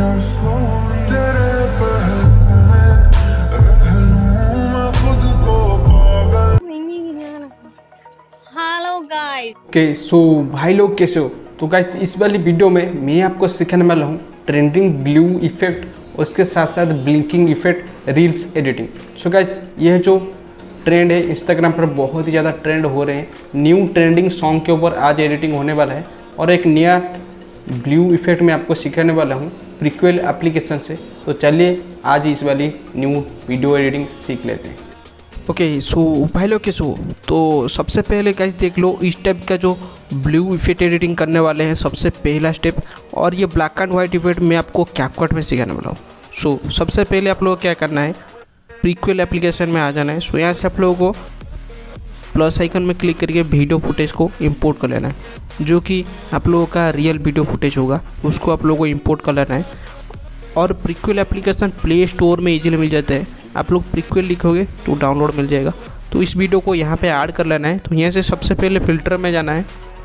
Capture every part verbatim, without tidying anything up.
Okay so भाई लोग कैसे हो। तो गाइस इस वाली वीडियो में मैं आपको सिखाने वाला हूँ ट्रेंडिंग ब्लू इफेक्ट, उसके साथ साथ blinking effect, reels editing. So guys यह जो ट्रेंड है इंस्टाग्राम पर बहुत ही ज़्यादा ट्रेंड हो रहे हैं। न्यू ट्रेंडिंग सॉन्ग के ऊपर आज एडिटिंग होने वाला है और एक नया ब्लू इफेक्ट मैं आपको सिखाने वाला हूँ प्रीक्वेल एप्लीकेशन से। तो चलिए आज इस वाली न्यू वीडियो एडिटिंग सीख लेते हैं। ओके सो भाई लोग कैसे हो। तो सबसे पहले गाइस देख लो इस टाइप का जो ब्लू इफेक्ट एडिटिंग करने वाले हैं सबसे पहला स्टेप, और ये ब्लैक एंड वाइट इफेक्ट मैं आपको कैपकट में सिखाने वाला हूँ। सो सबसे पहले आप लोगों को क्या करना है, प्रीक्वेल एप्लीकेशन में आ जाना है। सो so, यहाँ से आप लोगों को प्लस आइकन में क्लिक करके वीडियो फुटेज को इंपोर्ट कर लेना है, जो कि आप लोगों का रियल वीडियो फुटेज होगा, उसको आप लोगों को इंपोर्ट कर लेना है। और प्रीक्वेल एप्लीकेशन प्ले स्टोर में इजीली मिल जाता है। आप लोग प्रीक्वेल लिखोगे तो डाउनलोड मिल जाएगा। तो इस वीडियो को यहाँ पे ऐड कर लेना है। तो यहाँ से सबसे पहले फ़िल्टर में जाना है,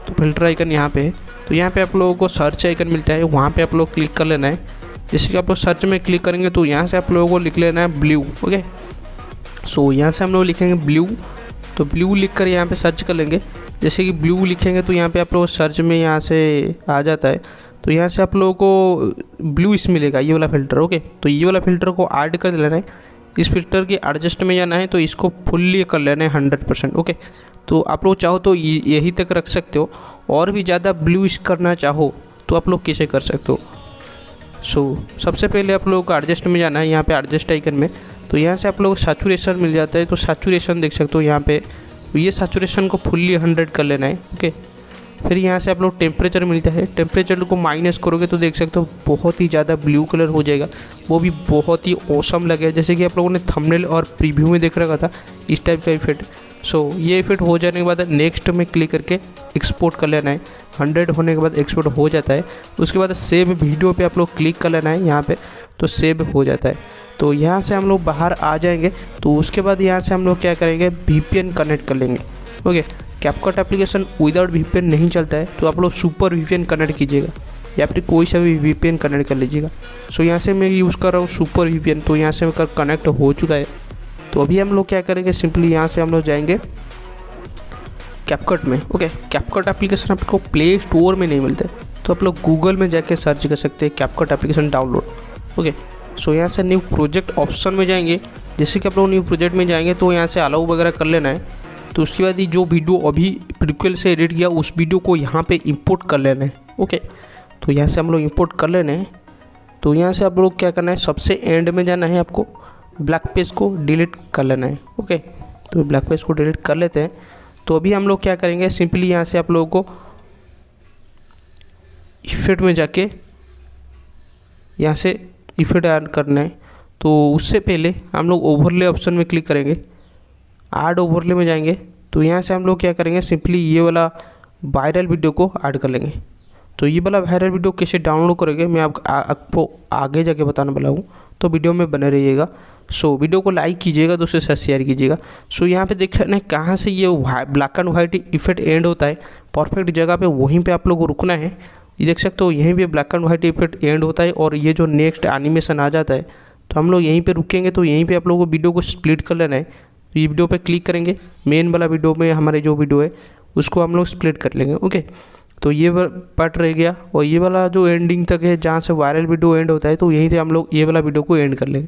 तो फिल्टर आइकन यहाँ पे है। तो यहाँ पे आप लोगों को सर्च आइकन मिलता है, वहाँ पे आप लोग क्लिक कर लेना है। जैसे कि आप लोग सर्च में क्लिक करेंगे तो यहाँ से आप लोगों को लिख लेना है ब्लू। ओके सो यहाँ से हम लोग लिखेंगे ब्लू, तो ब्लू लिख कर यहाँ पर सर्च कर लेंगे। जैसे कि ब्लू लिखेंगे तो यहाँ पर आप लोग सर्च में यहाँ से आ जाता है। तो यहाँ से आप लोगों को ब्लू इस मिलेगा, ये वाला फिल्टर। ओके तो ये वाला फिल्टर को ऐड कर लेना है। इस फिल्टर के एडजस्ट में जाना है, तो इसको फुल्ली कर लेना है हंड्रेड परसेंट। ओके तो आप लोग चाहो तो यही तक रख सकते हो, और भी ज़्यादा ब्लूइश करना चाहो तो आप लोग कैसे कर सकते हो। सो so, सबसे पहले आप लोगों को एडजस्ट में जाना है, यहाँ पे एडजस्ट आइकन में। तो यहाँ से आप लोगों को सैचुरेशन मिल जाता है, तो सैचुरेशन देख सकते हो यहाँ पर। तो ये सैचुरेशन को फुल्ली हंड्रेड कर लेना है। ओके फिर यहाँ से आप लोग टेम्परेचर मिलता है, टेम्परेचर को माइनस करोगे तो देख सकते हो बहुत ही ज़्यादा ब्लू कलर हो जाएगा, वो भी बहुत ही औसम लगेगा। जैसे कि आप लोगों ने थंबनेल और प्रीव्यू में देख रखा था इस टाइप का इफेक्ट। सो ये इफेक्ट हो जाने के बाद नेक्स्ट में क्लिक करके एक्सपोर्ट कर लेना है। हंड्रेड होने के बाद एक्सपोर्ट हो जाता है। उसके बाद सेव वीडियो पर आप लोग क्लिक कर लेना है, यहाँ पर तो सेव हो जाता है। तो यहाँ से हम लोग बाहर आ जाएंगे। तो उसके बाद यहाँ से हम लोग क्या करेंगे, वीपीएन कनेक्ट कर लेंगे। Okay CapCut application without VPN नहीं चलता है, तो आप लोग सुपर वीपीएन कनेक्ट कीजिएगा या फिर कोई सा भी वीपीएन कनेक्ट कर लीजिएगा। सो यहाँ से मैं यूज़ कर रहा हूँ सुपर वीपीएन, तो यहाँ से मेरा कनेक्ट हो चुका है। तो अभी हम लोग क्या करेंगे, सिंपली यहाँ से हम लोग जाएंगे कैपकट में। ओके कैपकट एप्लीकेशन आपको प्ले स्टोर में नहीं मिलता, तो आप लोग गूगल में जाके सर्च कर सकते हैं CapCut application download. Okay so यहाँ से न्यू प्रोजेक्ट ऑप्शन में जाएंगे। जैसे कि आप लोग न्यू प्रोजेक्ट में जाएंगे तो यहाँ से अलाउ वगैरह कर लेना है। तो उसके बाद जो वीडियो अभी प्रीक्वेल से एडिट किया उस वीडियो को यहाँ पे इंपोर्ट कर लेना है। ओके तो यहाँ से हम लोग इंपोर्ट कर लेना है। तो यहाँ से आप लोग क्या करना है, सबसे एंड में जाना है, आपको ब्लैक पेज को डिलीट कर लेना है। ओके तो ब्लैक पेज को डिलीट कर लेते हैं। तो अभी हम लोग क्या करेंगे, सिंपली यहाँ से आप लोगों को इफेक्ट में जाके यहाँ से इफेक्ट ऐड करना है। तो उससे पहले हम लोग ओवरले ऑप्शन में क्लिक करेंगे, ऐड ओवरले में जाएंगे। तो यहाँ से हम लोग क्या करेंगे, सिंपली ये वाला वायरल वीडियो को ऐड कर लेंगे। तो ये वाला वायरल वीडियो कैसे डाउनलोड करेंगे मैं आप, आ, आपको आगे जाके बताने वाला हूँ, तो वीडियो में बने रहिएगा। सो वीडियो को लाइक कीजिएगा, दूसरे से शेयर कीजिएगा। सो यहाँ पे देख रहे हैं कहाँ से ये black and white effect end होता है, परफेक्ट जगह पर वहीं पर आप लोग को रुकना है। ये देख सकते हो यहीं पर black and white effect end होता है और ये जो नेक्स्ट एनिमेशन आ जाता है, तो हम लोग यहीं पर रुकेंगे। तो यहीं पर आप लोगों को वीडियो को स्प्लिट कर लेना है। तो ये वीडियो पे क्लिक करेंगे, मेन वाला वीडियो में हमारे जो वीडियो है उसको हम लोग स्प्लिट कर लेंगे। ओके तो ये पार्ट रह गया और ये वाला जो एंडिंग तक है जहाँ से वायरल वीडियो एंड होता है, तो यहीं से हम लोग ये वाला वीडियो को एंड कर लेंगे।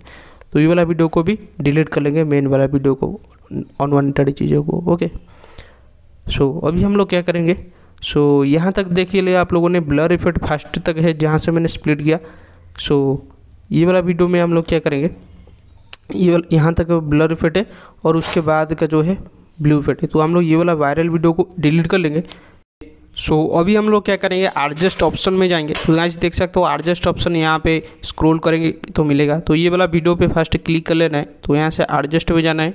तो ये वाला वीडियो को भी डिलीट कर लेंगे, मेन वाला वीडियो को, अनवांटेड चीज़ों को। ओके सो अभी हम लोग क्या करेंगे, सो यहाँ तक देख लिया आप लोगों ने, ब्लर इफेक्ट फर्स्ट तक है जहाँ से मैंने स्प्लिट किया। सो ये वाला वीडियो में हम लोग क्या करेंगे, ये यहाँ तक ब्लर इफेक्ट है और उसके बाद का जो है ब्लू इफेक्ट है, तो हम लोग ये वाला वायरल वीडियो को डिलीट कर लेंगे। सो so, अभी हम लोग क्या करेंगे, एडजस्ट ऑप्शन में जाएंगे। तो गाइस देख सकते हो एडजस्ट ऑप्शन यहाँ पे स्क्रॉल करेंगे तो मिलेगा। तो ये वाला वीडियो पे फर्स्ट क्लिक कर लेना है। तो यहाँ से एडजस्ट में जाना है।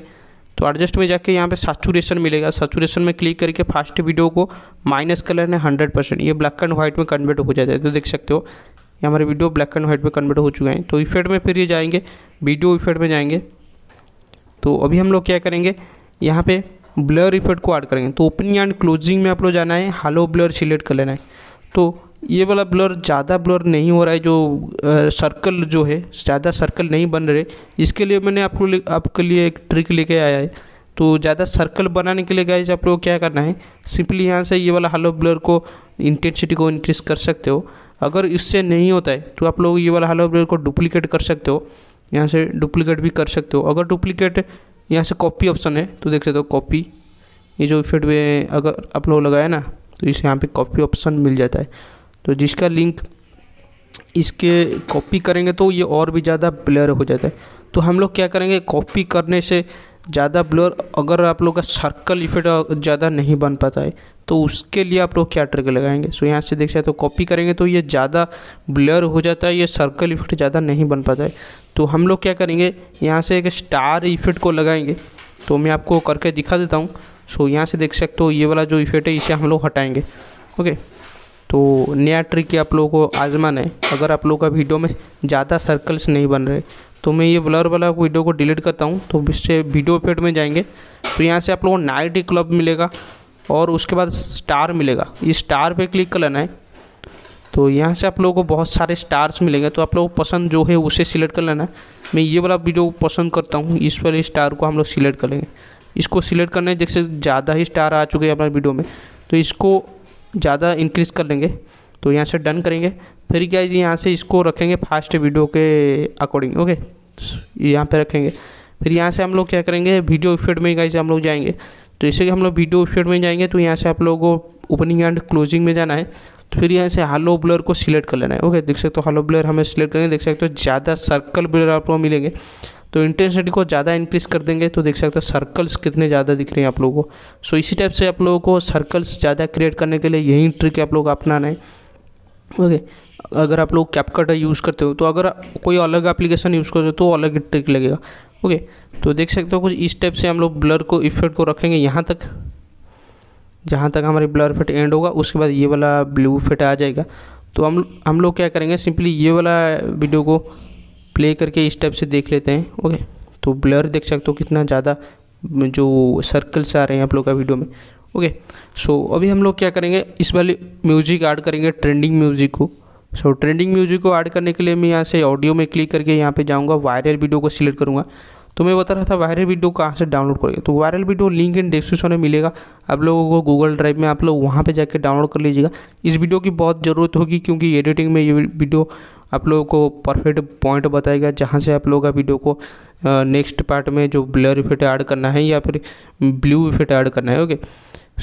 तो एडजस्ट में जाके यहाँ पे सैचुरेशन मिलेगा, सैचुरेशन में क्लिक करके फर्स्ट वीडियो को माइनस कर लेना है हंड्रेड परसेंट। ये ब्लैक एंड व्हाइट में कन्वर्ट हो जाता है। तो देख सकते हो ये हमारे वीडियो ब्लैक एंड व्हाइट में कन्वर्ट हो चुके हैं। तो इफेक्ट में फिर ये जाएंगे, वीडियो इफेक्ट में जाएंगे। तो अभी हम लोग क्या करेंगे, यहाँ पे ब्लर इफेक्ट को ऐड करेंगे। तो ओपनिंग एंड क्लोजिंग में आप लोग जाना है, हालो ब्लर सिलेक्ट कर लेना है। तो ये वाला ब्लर ज़्यादा ब्लर नहीं हो रहा है, जो सर्कल जो है ज़्यादा सर्कल नहीं बन रहे। इसके लिए मैंने आपको आपके लिए एक ट्रिक लेके आया है। तो ज़्यादा सर्कल बनाने के लिए गाइस आप लोग क्या करना है, सिंपली यहाँ से ये वाला हलो ब्लर को इंटेंसिटी को इंक्रीज़ कर सकते हो। अगर इससे नहीं होता है तो आप लोग ये वाला हलो ब्लर को डुप्लीकेट कर सकते हो, यहाँ से डुप्लीकेट भी कर सकते हो। अगर डुप्लीकेट यहाँ से कॉपी ऑप्शन है तो देख सकते हो कॉपी, ये जो फिट में अगर आप लोग लगाए ना तो इसे यहाँ पे कॉपी ऑप्शन मिल जाता है। तो जिसका लिंक इसके कॉपी करेंगे तो ये और भी ज़्यादा ब्लर हो जाता है। तो हम लोग क्या करेंगे, कॉपी करने से ज़्यादा ब्लर अगर आप लोग का सर्कल इफेक्ट ज़्यादा नहीं बन पाता है तो उसके लिए आप लोग क्या ट्रिक लगाएंगे। सो यहाँ से देख सकते हो कॉपी करेंगे तो ये ज़्यादा ब्लर हो जाता है, ये सर्कल इफेक्ट ज़्यादा नहीं बन पाता है। तो हम लोग क्या करेंगे, यहाँ से एक स्टार इफेक्ट को लगाएंगे। तो मैं आपको करके दिखा देता हूँ। सो यहाँ से देख सकते हो ये वाला जो इफेक्ट है इसे हम लोग हटाएंगे। ओके, तो नया ट्रिक आप लोगों को आजमाना है। अगर आप लोग का वीडियो में ज़्यादा सर्कल्स नहीं बन रहे तो मैं ये ब्लर वाला वीडियो को डिलीट करता हूँ। तो इससे वीडियो इफेक्ट में जाएंगे तो यहाँ से आप लोगों को नाइट क्लब मिलेगा और उसके बाद स्टार मिलेगा। इस स्टार पे क्लिक करना है तो यहाँ से आप लोगों को बहुत सारे स्टार्स मिलेंगे। तो आप लोगों को पसंद जो है उसे सिलेक्ट कर लेना है। मैं ये वाला वीडियो पसंद करता हूँ, इस वाले स्टार को हम लोग सिलेक्ट कर लेंगे। इसको सिलेक्ट करना है, जैसे ज़्यादा ही स्टार आ चुके हैं अपना वीडियो में तो इसको ज़्यादा इंक्रीज़ कर लेंगे। तो यहाँ से डन करेंगे, फिर क्या यहाँ से इसको रखेंगे फास्ट वीडियो के अकॉर्डिंग। ओके, यहाँ पे रखेंगे, फिर यहाँ से हम लोग क्या करेंगे वीडियो इफेक्ट में गाइस हम लोग जाएंगे। तो इसे हम लोग वीडियो इफेक्ट में जाएंगे तो यहाँ से आप लोगों को ओपनिंग एंड क्लोजिंग में जाना है। तो फिर यहाँ से हलो ब्लर को सिलेक्ट कर लेना है। ओके, देख सकते हो हलो ब्लर हमें सिलेक्ट करेंगे, देख सकते हो ज़्यादा सर्कल ब्लर आप लोग मिलेंगे। तो इंटेंसिटी को ज़्यादा इंक्रीज़ कर देंगे तो देख सकते हो सर्कल्स कितने ज़्यादा दिख रहे हैं आप लोगों को। सो इसी टाइप से आप लोगों को सर्कल्स ज़्यादा क्रिएट करने के लिए यही ट्रिक आप लोग अपनाना है। ओके, अगर आप लोग कैपकट यूज़ करते हो तो अगर कोई अलग एप्लीकेशन यूज़ करते हो तो अलग ट्रिक लगेगा। ओके, तो देख सकते हो कुछ इस टाइप से हम लोग ब्लर को इफेक्ट को रखेंगे यहाँ तक, जहाँ तक हमारी ब्लर इफेक्ट एंड होगा। उसके बाद ये वाला ब्लू इफेक्ट आ जाएगा। तो हम हम लोग क्या करेंगे, सिंपली ये वाला वीडियो को प्ले करके इस टाइप से देख लेते हैं। ओके, तो ब्लर देख सकते हो कितना ज़्यादा जो सर्कल्स आ रहे हैं आप लोग का वीडियो में। ओके, सो अभी हम लोग क्या करेंगे, इस वाले म्यूजिक ऐड करेंगे, ट्रेंडिंग म्यूजिक को। सो ट्रेंडिंग म्यूजिक को ऐड करने के लिए मैं यहाँ से ऑडियो में क्लिक करके यहाँ पे जाऊँगा, वायरल वीडियो को सिलेक्ट करूँगा। तो मैं बता रहा था वायरल वीडियो कहाँ से डाउनलोड करेंगे, तो viral video link in description में मिलेगा आप लोगों को गूगल ड्राइव में, आप लोग वहाँ पे जाकर डाउनलोड कर लीजिएगा। इस वीडियो की बहुत ज़रूरत होगी क्योंकि एडिटिंग में ये वीडियो आप लोगों को परफेक्ट पॉइंट बताएगा जहाँ से आप लोगों का वीडियो को नेक्स्ट पार्ट में जो ब्लर इफेक्ट ऐड करना है या फिर ब्लू इफेक्ट ऐड करना है। ओके,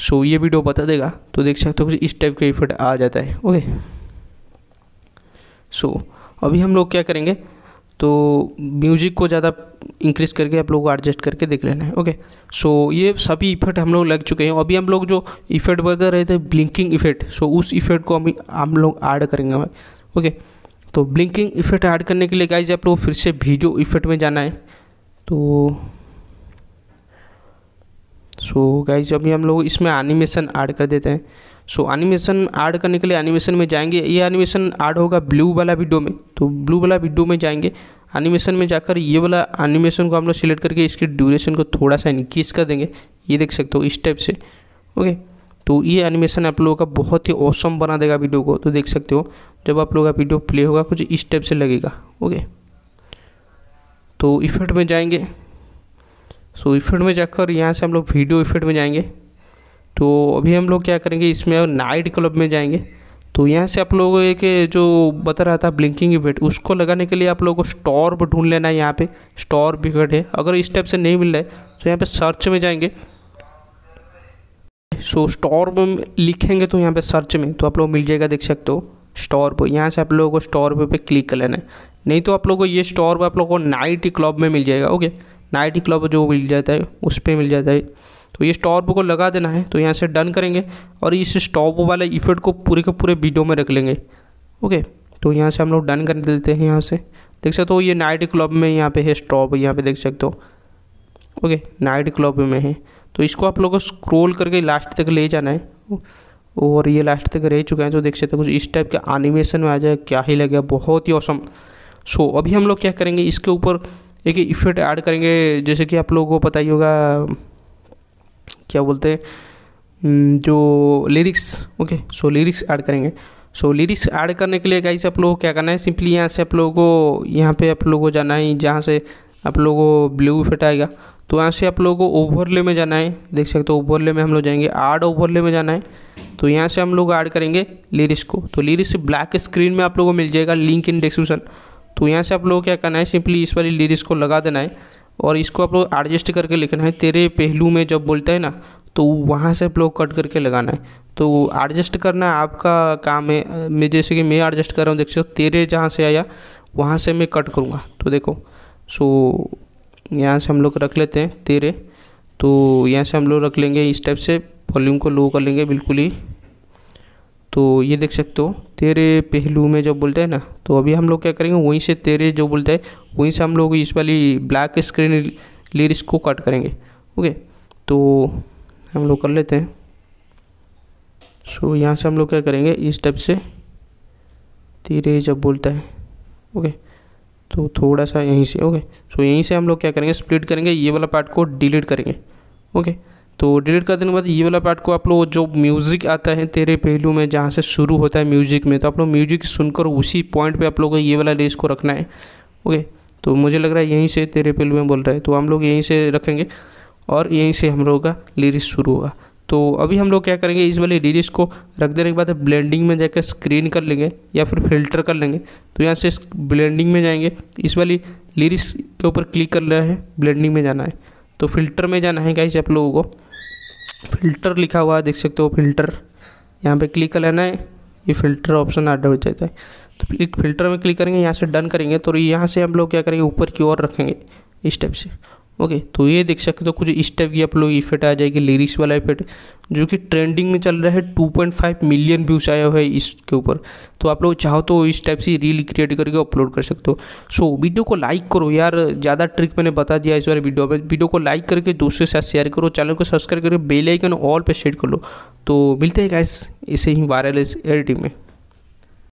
सो ये वीडियो बता देगा। तो देख सकते हो कुछ इस टाइप का इफेक्ट आ जाता है। ओके, सो so, अभी हम लोग क्या करेंगे, तो म्यूजिक को ज़्यादा इंक्रीज़ करके आप लोग को एडजस्ट करके देख लेना है। ओके, सो so, ये सभी इफेक्ट हम लोग लग चुके हैं। अभी हम लोग जो इफेक्ट बता रहे थे ब्लिंकिंग इफेक्ट, सो so, उस इफेक्ट को हम हम लोग ऐड करेंगे। ओके, तो ब्लिंकिंग इफेक्ट ऐड करने के लिए गाइस आप लोग फिर से वीडियो इफेक्ट में जाना है। तो सो so, गाइस अभी हम लोग इसमें एनिमेशन ऐड कर देते हैं। सो एनिमेशन ऐड करने के लिए एनिमेशन में जाएंगे, ये एनिमेशन ऐड होगा ब्लू वाला वीडियो में। तो ब्लू वाला वीडियो में जाएंगे, एनिमेशन में जाकर ये वाला एनिमेशन को हम लोग सिलेक्ट करके इसकी ड्यूरेशन को थोड़ा सा इंक्रीज़ कर देंगे। ये देख सकते हो इस टाइप से। ओके, तो ये एनिमेशन आप लोगों का बहुत ही ऑसम बना देगा वीडियो को। तो देख सकते हो जब आप लोगों का वीडियो प्ले होगा कुछ इस टाइप से लगेगा। ओके, तो इफेक्ट में जाएंगे, सो इफेक्ट में जाकर यहाँ से हम लोग वीडियो इफेक्ट में जाएंगे। तो अभी हम लोग क्या करेंगे, इसमें नाइट क्लब में जाएंगे। तो यहाँ से आप लोगों के जो बता रहा था ब्लिंकिंग इफेक्ट, उसको लगाने के लिए आप लोगों को स्टॉर्ब ढूंढ लेना है। यहाँ पे स्टॉर्ब इफेक्ट है, अगर इस टाइप से नहीं मिल रहा है तो यहाँ पे सर्च में जाएंगे। सो स्टॉर्ब लिखेंगे तो यहाँ पे सर्च में तो आप लोग मिल जाएगा, देख सकते हो स्टॉर्ब। यहाँ से आप लोगों को स्टॉर्ब पर क्लिक कर लेना है, नहीं तो आप लोगों को ये स्टॉर्ब आप लोगों को नाइट क्लब में मिल जाएगा। ओके, नाइट क्लब जो मिल जाता है उस पर मिल जाता है। तो ये स्टॉप को लगा देना है। तो यहाँ से डन करेंगे और इस स्टॉप वाले इफेक्ट को पूरे के पूरे वीडियो में रख लेंगे। ओके, तो यहाँ से हम लोग डन कर देते हैं। यहाँ से देख सकते हो ये नाइट क्लब में यहाँ पे है स्टॉप, यहाँ पे देख सकते हो। ओके, नाइट क्लब में है तो इसको आप लोगों को स्क्रोल करके लास्ट तक ले जाना है और ये लास्ट तक रह चुका है। तो देख सकते हो कुछ इस टाइप के एनिमेशन में आ जाए, क्या ही लगेगा, बहुत ही औसम। सो अभी हम लोग क्या करेंगे, इसके ऊपर एक इफेक्ट ऐड करेंगे। जैसे कि आप लोगों को पता ही होगा क्या बोलते हैं जो lyrics. Okay, so lyrics add करेंगे। सो लिरिक्स ऐड करने के लिए गाइस आप लोगों को क्या करना है, सिंपली यहाँ से आप लोगों को यहाँ पे आप लोगों को जाना है, जहाँ से आप लोगों को ब्लू इफेक्ट आएगा तो यहाँ से आप लोगों को ओवरले में जाना है। देख सकते हो ओवरले में हम लोग जाएंगे, ऐड ओवरले में जाना है तो यहाँ से हम लोग ऐड करेंगे लिरिक्स को। तो लिरिक्स ब्लैक स्क्रीन में आप लोगों को मिल जाएगा, लिंक इन डिस्क्रिप्शन। तो यहाँ से आप लोगों को क्या करना है, सिंपली इस वाली लिरिक्स को लगा देना है और इसको आप लोग एडजस्ट करके लिखना है। तेरे पहलू में जब बोलता है ना तो वहाँ से आप लोग कट करके लगाना है। तो एडजस्ट करना आपका काम है। मैं जैसे कि मैं एडजस्ट कर रहा हूँ, देख सकते हो तेरे जहाँ से आया वहाँ से मैं कट करूँगा। तो देखो सो यहाँ से हम लोग रख लेते हैं तेरे, तो यहाँ से हम लोग रख लेंगे इस टाइप से, वॉल्यूम को लो कर लेंगे बिल्कुल ही। तो ये देख सकते हो तेरे पहलू में जब बोलते हैं ना, तो अभी हम लोग क्या करेंगे वहीं से तेरे जो बोलता है वहीं से हम लोग इस वाली ब्लैक स्क्रीन लिरिक्स को कट करेंगे। ओके तो हम लोग कर लेते हैं। सो यहाँ से हम लोग क्या करेंगे इस टाइप से तेरे जब बोलता है। ओके तो थोड़ा सा यहीं से, ओके सो यहीं से हम लोग क्या करेंगे स्प्लिट करेंगे, ये वाला पार्ट को डिलीट करेंगे। ओके तो डिलीट कर देने के बाद ये वाला पार्ट को आप लोग जो म्यूज़िक आता है तेरे पहलू में जहाँ से शुरू होता है म्यूज़िक में, तो आप लोग म्यूज़िक सुनकर उसी पॉइंट पे आप लोग ये वाला लिरिक्स को रखना है। ओके तो मुझे लग रहा है यहीं से तेरे पहलू में बोल रहा है, तो हम लोग यहीं से रखेंगे और यहीं से हम लोगों का लिरिक्स शुरू होगा। तो अभी हम लोग क्या करेंगे इस वाले लिरिक्स को रख देने के बाद ब्लेंडिंग में जाकर स्क्रीन कर लेंगे या फिर फिल्टर कर लेंगे। तो यहाँ से ब्लेंडिंग में जाएंगे, इस वाली लिरिक्स के ऊपर क्लिक कर रहे हैं, ब्लेंडिंग में जाना है तो फिल्टर में जाना है गाइस आप लोगों को। फिल्टर लिखा हुआ है देख सकते हो, फिल्टर यहाँ पे क्लिक कर लेना है, ये फिल्टर ऑप्शन ऐड हो जाता है। तो एक फिल्टर में क्लिक करेंगे, यहाँ से डन करेंगे तो यहाँ से हम लोग क्या करेंगे ऊपर की ओर रखेंगे इस टाइप से। ओके तो ये देख सकते हो कुछ इस टाइप की आप लोग इफेक्ट आ जाएगी, लिरिक्स वाला इफेक्ट जो कि ट्रेंडिंग में चल रहा है। Two point five million views आया हुआ है इसके ऊपर। तो आप लोग चाहो तो इस टाइप से रील क्रिएट करके अपलोड कर सकते हो। सो वीडियो को लाइक करो यार, ज़्यादा ट्रिक मैंने बता दिया इस बार वीडियो में। वीडियो को लाइक करके दोस्तों के साथ शेयर करो, चैनल को सब्सक्राइब करो, बेल आइकन ऑल पर सेट कर लो। तो मिलते हैं गाइस ऐसे ही वायरलेस एडिटिंग में।